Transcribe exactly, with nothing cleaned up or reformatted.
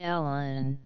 Ellen.